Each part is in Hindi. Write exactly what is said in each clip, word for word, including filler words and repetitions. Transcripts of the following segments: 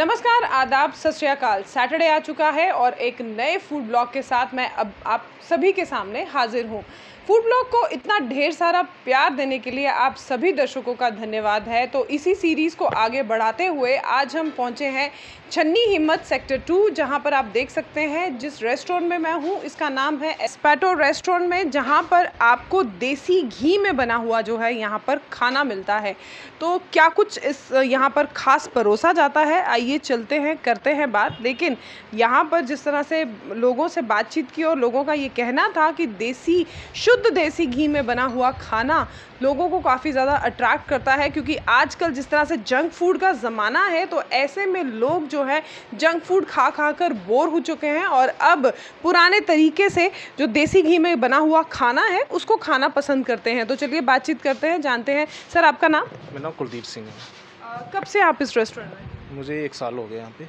नमस्कार, आदाब, सत श्री अकाल। सैटरडे आ चुका है और एक नए फूड ब्लॉग के साथ मैं अब आप सभी के सामने हाजिर हूँ। फूड ब्लॉग को इतना ढेर सारा प्यार देने के लिए आप सभी दर्शकों का धन्यवाद है। तो इसी सीरीज़ को आगे बढ़ाते हुए आज हम पहुँचे हैं छन्नी हिम्मत सेक्टर टू, जहाँ पर आप देख सकते हैं जिस रेस्टोरेंट में मैं हूँ इसका नाम है एस्पेटो रेस्टोरेंट में, जहाँ पर आपको देसी घी में बना हुआ जो है यहाँ पर खाना मिलता है। तो क्या कुछ इस यहाँ पर ख़ास परोसा जाता है, आइए चलते हैं, करते हैं बात। लेकिन यहाँ पर जिस तरह से लोगों से बातचीत की और लोगों का ये कहना था कि देसी, शुद्ध देसी घी में बना हुआ खाना लोगों को काफ़ी ज़्यादा अट्रैक्ट करता है, क्योंकि आजकल जिस तरह से जंक फूड का ज़माना है तो ऐसे में लोग जो है जंक फूड खा खा कर बोर हो चुके हैं और अब पुराने तरीके से जो देसी घी में बना हुआ खाना है उसको खाना पसंद करते हैं। तो चलिए बातचीत करते हैं, जानते हैं। सर, आपका नाम? मेरा नाम कुलदीप सिंह है। कब से आप इस रेस्टोरेंट में? मुझे एक साल हो गया यहाँ पे।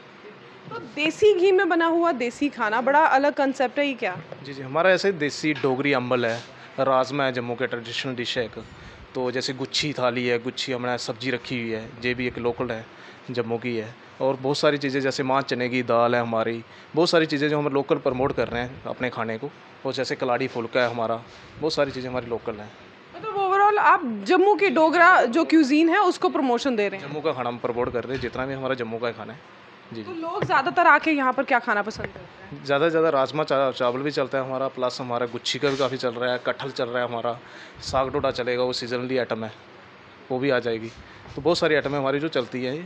तो देसी घी में बना हुआ देसी खाना, बड़ा अलग कंसेप्ट है ये, क्या? जी जी, हमारा ऐसे देसी डोगरी अम्बल है, राजमा है, जम्मू का ट्रेडिशनल डिश है एक। तो जैसे गुच्छी थाली है, गुच्छी हमने सब्जी रखी हुई है, ये भी एक लोकल है, जम्मू की है। और बहुत सारी चीज़ें जैसे माँ चने की दाल है हमारी, बहुत सारी चीज़ें जो हम लोकल प्रमोट कर रहे हैं अपने खाने को। और जैसे कलाड़ी फुल्का है हमारा, बहुत सारी चीज़ें हमारी लोकल हैं। मतलब ओवरऑल आप जम्मू की डोगरा जो क्यूजीन है उसको प्रमोशन दे रहे हैं, जम्मू का खाना हम प्रमोट कर रहे हैं, जितना भी हमारा जम्मू का खाना है। जी, तो लोग ज़्यादातर आके यहाँ पर क्या खाना पसंद करते हैं? ज़्यादा से ज़्यादा राजमा चा, चावल भी चलता है हमारा, प्लस हमारा गुच्छी का भी काफ़ी चल रहा है, कटहल चल रहा है हमारा, साग डोडा चलेगा, वो सीजनली आइटम है, वो भी आ जाएगी। तो बहुत सारी आइटमें हमारी जो चलती है,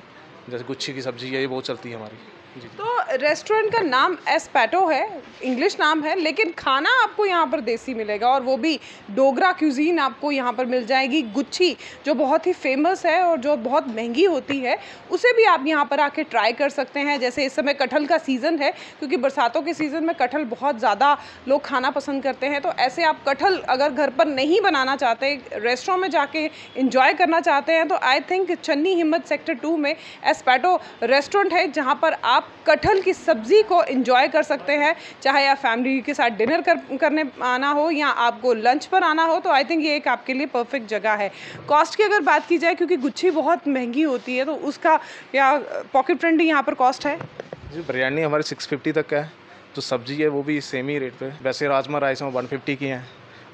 जैसे गुच्छी की सब्जी है, ये बहुत चलती है हमारी। जी। तो रेस्टोरेंट का नाम एस्पेटो है, इंग्लिश नाम है, लेकिन खाना आपको यहाँ पर देसी मिलेगा और वो भी डोगरा क्यूजीन आपको यहाँ पर मिल जाएगी। गुच्छी जो बहुत ही फेमस है और जो बहुत महंगी होती है, उसे भी आप यहाँ पर आके ट्राई कर सकते हैं। जैसे इस समय कटहल का सीज़न है, क्योंकि बरसातों के सीज़न में कटहल बहुत ज़्यादा लोग खाना पसंद करते हैं। तो ऐसे आप कटहल अगर घर पर नहीं बनाना चाहते, रेस्टोरेंट में जाके इंजॉय करना चाहते हैं, तो आई थिंक छन्नी हिम्मत सेक्टर टू में एस्पेटो रेस्टोरेंट है, जहाँ पर आप कटहल की सब्ज़ी को इंजॉय कर सकते हैं। चाहे आप फैमिली के साथ डिनर कर करने आना हो या आपको लंच पर आना हो, तो आई थिंक ये एक आपके लिए परफेक्ट जगह है। कॉस्ट की अगर बात की जाए, क्योंकि गुच्छी बहुत महंगी होती है, तो उसका या पॉकेट फ्रेंडली यहाँ पर कॉस्ट है? जी, बिरयानी हमारे सिक्स फिफ्टी तक का है, जो सब्ज़ी है वो भी सेम ही रेट पर। वैसे राजमा राइस हम वन फिफ्टी की हैं,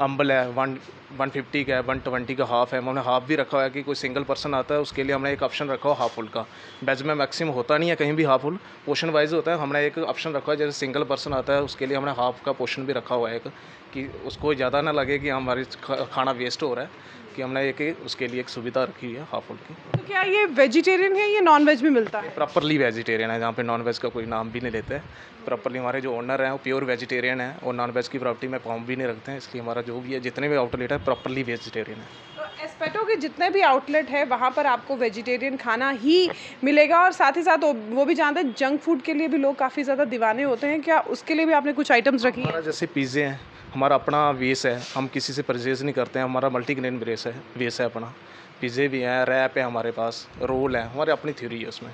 अम्बल है वन वन फिफ्टी का है, वन ट्वेंटी का हाफ़ है। हमने हाफ़ भी रखा है कि कोई सिंगल पर्सन आता है उसके लिए हमने एक ऑप्शन रखा हो हाफ फुल का। वेज में मैक्सिमम होता नहीं है कहीं भी हाफ फुल, पोर्शन वाइज होता है। हमने एक ऑप्शन रखा है, जैसे सिंगल पर्सन आता है उसके लिए हमने हाफ का पोर्शन भी रखा हुआ है एक, कि उसको ज़्यादा ना लगे कि हमारे खाना वेस्ट हो रहा है, कि हमने एक उसके लिए एक सुविधा रखी है हाफ फुल की। तो क्या ये वेजिटेरियन है, ये नॉन वेज भी मिलता है? प्रॉपरली वेजिटेरियन है, जहाँ पर नॉन वेज का कोई नाम भी नहीं लेते हैं। प्रॉपरली हमारे जो ओनर हैं वो प्योर वेजिटेरियन है और नॉन वेज की प्रॉपर्टी में फॉर्म भी नहीं रखते हैं, इसलिए हमारा जो भी है जितने भी आउटलेट है प्रॉपर्ली वेजिटेरियन है। एस्पेटो के जितने भी आउटलेट है वहाँ पर आपको वेजिटेरियन खाना ही मिलेगा। और साथ ही साथ वो भी जानते हैं जंक फूड के लिए भी लोग काफ़ी ज़्यादा दीवाने होते हैं, क्या उसके लिए भी आपने कुछ आइटम्स रखी हैं? जैसे पिज़्ज़े हैं, हमारा अपना वेस है, हम किसी से परचेज़ नहीं करते हैं, हमारा मल्टीग्रेन वेस है वेस है अपना। पिज़्ज़े भी हैं, रैप है हमारे पास, रोल है, हमारे अपनी थ्योरी है उसमें।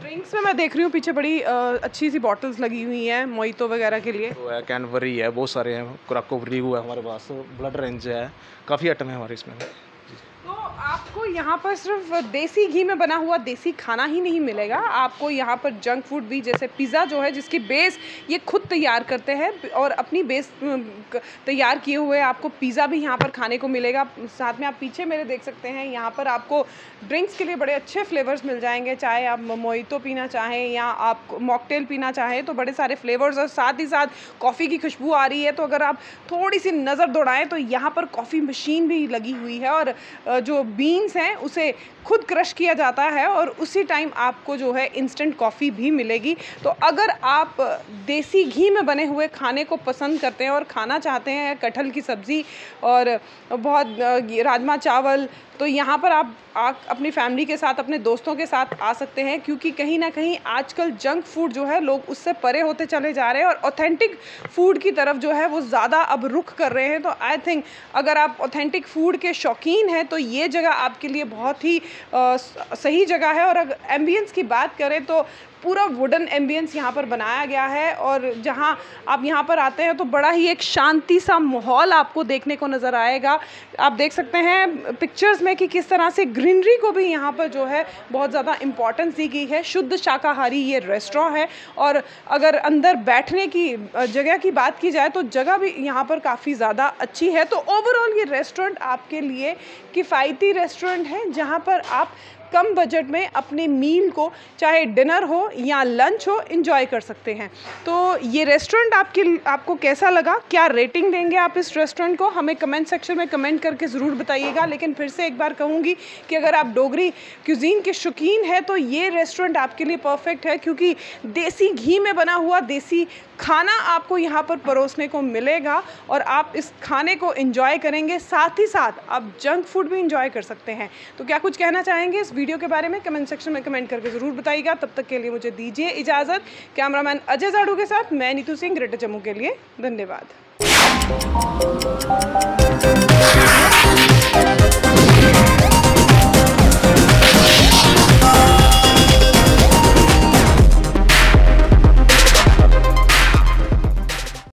ड्रिंक्स में मैं देख रही हूँ पीछे बड़ी आ, अच्छी सी बॉटल्स लगी हुई हैं, मोइतो वगैरह के लिए तो है, कैनवरी है, बहुत सारे हैं, क्राको ब्रीव है हमारे पास, ब्लड रेंज है, काफ़ी आइटम है हमारे इसमें। तो आपको यहाँ पर सिर्फ देसी घी में बना हुआ देसी खाना ही नहीं मिलेगा, आपको यहाँ पर जंक फूड भी, जैसे पिज़्ज़ा जो है जिसकी बेस ये खुद तैयार करते हैं और अपनी बेस तैयार किए हुए आपको पिज़्ज़ा भी यहाँ पर खाने को मिलेगा। साथ में आप पीछे मेरे देख सकते हैं यहाँ पर आपको ड्रिंक्स के लिए बड़े अच्छे फ्लेवर्स मिल जाएंगे, चाहे आप मोइतो पीना चाहें या आप मॉकटेल पीना चाहें, तो बड़े सारे फ्लेवर्स। और साथ ही साथ कॉफ़ी की खुशबू आ रही है, तो अगर आप थोड़ी सी नज़र दौड़ाएँ तो यहाँ पर कॉफ़ी मशीन भी लगी हुई है और जो बीन्स हैं उसे खुद क्रश किया जाता है और उसी टाइम आपको जो है इंस्टेंट कॉफ़ी भी मिलेगी। तो अगर आप देसी घी में बने हुए खाने को पसंद करते हैं और खाना चाहते हैं कटहल की सब्ज़ी और बहुत राजमा चावल, तो यहाँ पर आप आ, अपनी फैमिली के साथ, अपने दोस्तों के साथ आ सकते हैं, क्योंकि कहीं ना कहीं आजकल जंक फूड जो है लोग उससे परे होते चले जा रहे हैं और ऑथेंटिक फूड की तरफ जो है वो ज़्यादा अब रुख कर रहे हैं। तो आई थिंक अगर आप ऑथेंटिक फूड के शौकीन हैं तो ये जगह आपके लिए बहुत ही आ, सही जगह है। और अगर एम्बियंस की बात करें तो पूरा वुडन एम्बियंस यहाँ पर बनाया गया है और जहाँ आप यहाँ पर आते हैं तो बड़ा ही एक शांति सा माहौल आपको देखने को नज़र आएगा। आप देख सकते हैं पिक्चर्स में कि किस तरह से ग्रीनरी को भी यहाँ पर जो है बहुत ज़्यादा इम्पॉर्टेंस दी गई है। शुद्ध शाकाहारी ये रेस्टोरेंट है और अगर अंदर बैठने की जगह की बात की जाए तो जगह भी यहाँ पर काफ़ी ज़्यादा अच्छी है। तो ओवरऑल ये रेस्टोरेंट आपके लिए किफ़ायती रेस्टोरेंट है जहाँ पर आप कम बजट में अपने मील को चाहे डिनर हो या लंच हो एंजॉय कर सकते हैं। तो ये रेस्टोरेंट आपके आपको कैसा लगा, क्या रेटिंग देंगे आप इस रेस्टोरेंट को, हमें कमेंट सेक्शन में कमेंट करके ज़रूर बताइएगा। लेकिन फिर से एक बार कहूँगी कि अगर आप डोगरी क्यूजीन के शौकीन हैं तो ये रेस्टोरेंट आपके लिए परफेक्ट है, क्योंकि देसी घी में बना हुआ देसी खाना आपको यहाँ पर परोसने को मिलेगा और आप इस खाने को एंजॉय करेंगे। साथ ही साथ आप जंक फूड भी इंजॉय कर सकते हैं। तो क्या कुछ कहना चाहेंगे इस वीडियो के बारे में, कमेंट सेक्शन में कमेंट करके ज़रूर बताइएगा। तब तक के लिए मुझे दीजिए इजाज़त। कैमरामैन अजय आडू के साथ मैं नीतू सिंह, ग्रेटर जम्मू के लिए धन्यवाद।